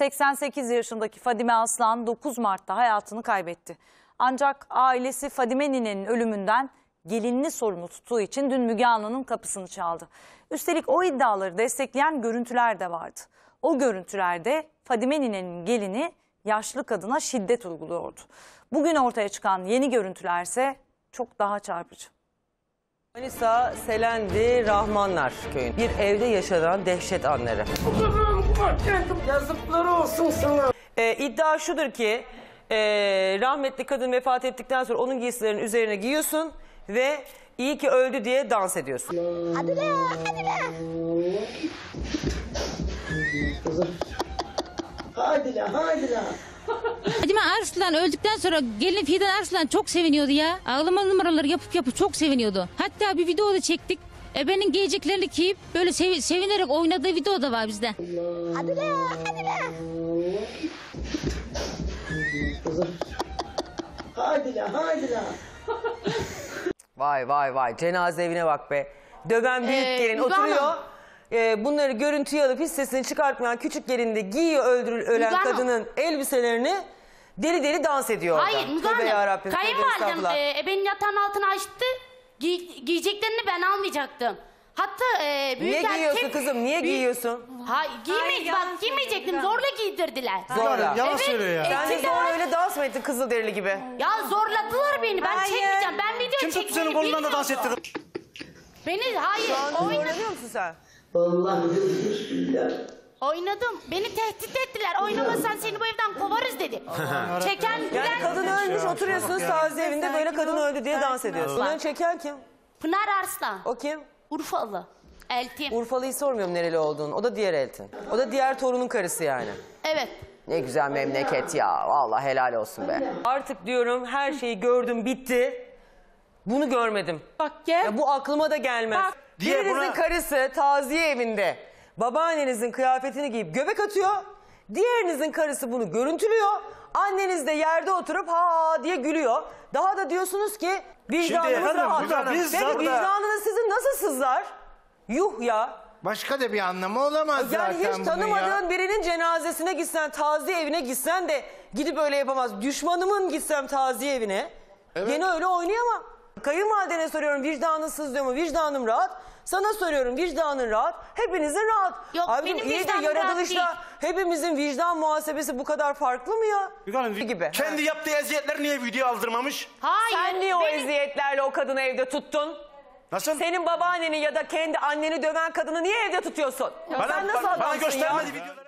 88 yaşındaki Fadime Arslan 9 Mart'ta hayatını kaybetti. Ancak ailesi Fadime ninenin ölümünden gelinini sorumlu tuttuğu için dün Müge Anlı'nın kapısını çaldı. Üstelik o iddiaları destekleyen görüntüler de vardı. O görüntülerde Fadime ninenin gelini yaşlı kadına şiddet uyguluyordu. Bugün ortaya çıkan yeni görüntülerse çok daha çarpıcı. Manisa Selendi Rahmanlar köyünde bir evde yaşanan dehşet anları. Yazıklar olsun sana. İddia şudur ki rahmetli kadın vefat ettikten sonra onun giysilerinin üzerine giyiyorsun ve iyi ki öldü diye dans ediyorsun. Adile, Adile. Adile, Adile. Fadime Arslan öldükten sonra gelin Fidan Arslan çok seviniyordu ya. Ağlama numaraları yapıp çok seviniyordu. Hatta bir video da çektik. Ebenin giyeceklerini giyip böyle sevinerek oynadığı video da var bizde. Adile, Adile. Adile, Adile. Vay vay vay, cenaze evine bak be. Döven büyük gelin oturuyor. Bunları görüntüye alıp hiç sesini çıkartmayan küçük gelinde giyiyor ölen Müzanım. Kadının elbiselerini deli deli dans ediyor. Hayır Müzanım, kayınvalidem ebenin yatağın altına açtı, giyeceklerini ben almayacaktım. Hatta büyük niye giyiyorsun kızım, niye giyiyorsun? Giymeyiz bak, giymeyecektim, zorla giydirdiler. Zorla. Yalan söylüyor ya. Sen de zorla öyle dans mı ettin Kızılderili gibi? Ya zorladılar beni, ben çekmeyeceğim, ben video çekmeyeceğim. Kim tuttu senin kolundan da dans ettirin? Beni oynamıyor musun sen? Vallahi oynadım. Beni tehdit ettiler. Oynamazsan seni bu evden kovarız dedi. Çeken bilen... Yani kadın ölmüş, oturuyorsunuz taziye evinde böyle kadın öldü diye dans ediyorsun. Bunları çeken kim? Pınar Arslan. O kim? Urfalı. Eltim. Urfalı'yı sormuyorum nereli olduğunu. O da diğer Eltin. O da diğer torunun karısı yani. Evet. Ne güzel memleket ya. Vallahi helal olsun be. Artık diyorum her şeyi gördüm bitti. Bunu görmedim. Bak gel. Ya bu aklıma da gelmez. Bak. Birinizin karısı taziye evinde babaannenizin kıyafetini giyip göbek atıyor. Diğerinizin karısı bunu görüntülüyor. Anneniz de yerde oturup ha diye gülüyor. Daha da diyorsunuz ki vicdanınız rahat. Peki vicdanınız sizin nasıl sızlar? Yuh ya. Başka da bir anlamı olamaz yani zaten. Yani hiç tanımadığın birinin cenazesine gitsen, taziye evine gitsen de gidip öyle yapamaz. Düşmanımın gitsem taziye evine. Evet. Gene öyle oynayamam. Kayınvalidene soruyorum vicdanın sızlıyor mu? Vicdanım rahat. Sana soruyorum vicdanın rahat. Hepinizin rahat. Yok abicim, benim vicdanım rahat değil. Hepimizin vicdan muhasebesi bu kadar farklı mı ya? Gibi. Kendi yaptığı eziyetler niye video aldırmamış? Hayır. Sen niye o eziyetlerle o kadını evde tuttun? Nasıl? Senin babaanneni ya da kendi anneni döven kadını niye evde tutuyorsun? Bana göstermedi videoları.